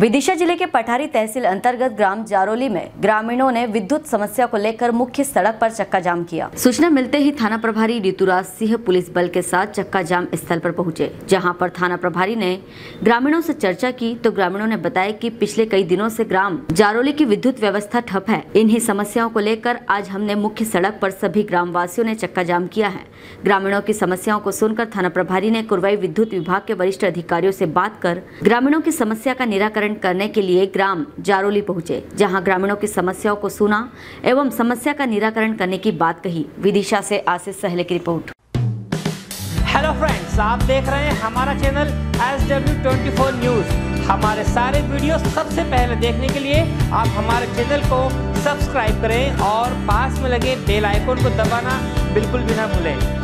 विदिशा जिले के पठारी तहसील अंतर्गत ग्राम जारोली में ग्रामीणों ने विद्युत समस्या को लेकर मुख्य सड़क पर चक्का जाम किया। सूचना मिलते ही थाना प्रभारी ऋतुराज सिंह पुलिस बल के साथ चक्का जाम स्थल पर पहुंचे, जहां पर थाना प्रभारी ने ग्रामीणों से चर्चा की तो ग्रामीणों ने बताया कि पिछले कई दिनों से ग्राम जारोली की विद्युत व्यवस्था ठप है। इन्हीं समस्याओं को लेकर आज हमने मुख्य सड़क पर सभी ग्रामवासियों ने चक्का जाम किया है। ग्रामीणों की समस्याओं को सुनकर थाना प्रभारी ने कुरवाई विद्युत विभाग के वरिष्ठ अधिकारियों से बात कर ग्रामीणों की समस्या का निराकरण करने के लिए ग्राम जारोली पहुंचे, जहां ग्रामीणों की समस्याओं को सुना एवं समस्या का निराकरण करने की बात कही। विदिशा से आशीष सहले की रिपोर्ट। हेलो फ्रेंड्स, आप देख रहे हैं हमारा चैनल SW 24 न्यूज। हमारे सारे वीडियो सबसे पहले देखने के लिए आप हमारे चैनल को सब्सक्राइब करें और पास में लगे बेल आइकन को दबाना बिल्कुल भी ना भूलें।